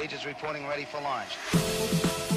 Stage is reporting ready for launch.